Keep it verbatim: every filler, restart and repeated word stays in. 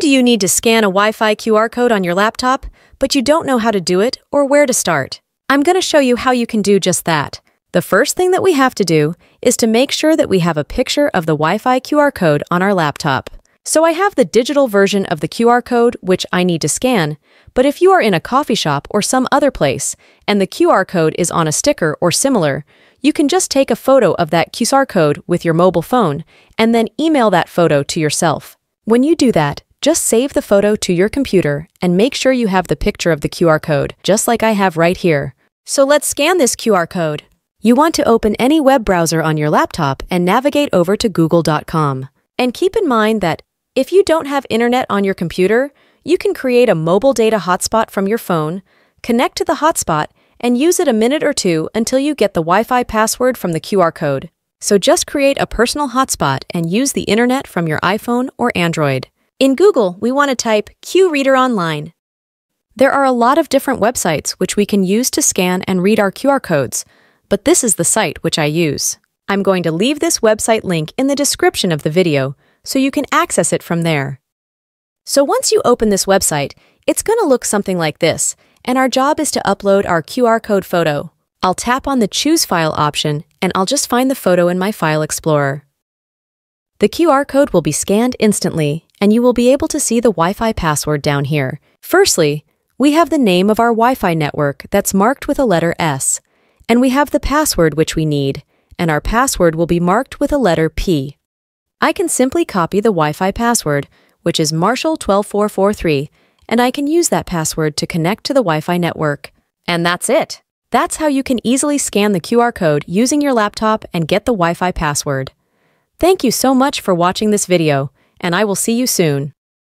Do you need to scan a Wi-Fi Q R code on your laptop, but you don't know how to do it or where to start? I'm going to show you how you can do just that. The first thing that we have to do is to make sure that we have a picture of the Wi-Fi Q R code on our laptop. So I have the digital version of the Q R code, which I need to scan, but if you are in a coffee shop or some other place and the Q R code is on a sticker or similar, you can just take a photo of that Q R code with your mobile phone and then email that photo to yourself. When you do that, just save the photo to your computer and make sure you have the picture of the Q R code, just like I have right here. So let's scan this Q R code. You want to open any web browser on your laptop and navigate over to google dot com. And keep in mind that if you don't have internet on your computer, you can create a mobile data hotspot from your phone, connect to the hotspot, and use it a minute or two until you get the Wi-Fi password from the Q R code. So just create a personal hotspot and use the internet from your iPhone or Android. In Google, we want to type QReader Online. There are a lot of different websites which we can use to scan and read our Q R codes, but this is the site which I use. I'm going to leave this website link in the description of the video, so you can access it from there. So once you open this website, it's going to look something like this, and our job is to upload our Q R code photo. I'll tap on the Choose File option, and I'll just find the photo in my File Explorer. The Q R code will be scanned instantly, and you will be able to see the Wi-Fi password down here. Firstly, we have the name of our Wi-Fi network that's marked with a letter S, and we have the password which we need, and our password will be marked with a letter P. I can simply copy the Wi-Fi password, which is Marshall one two four four three, and I can use that password to connect to the Wi-Fi network. And that's it! That's how you can easily scan the Q R code using your laptop and get the Wi-Fi password. Thank you so much for watching this video, and I will see you soon.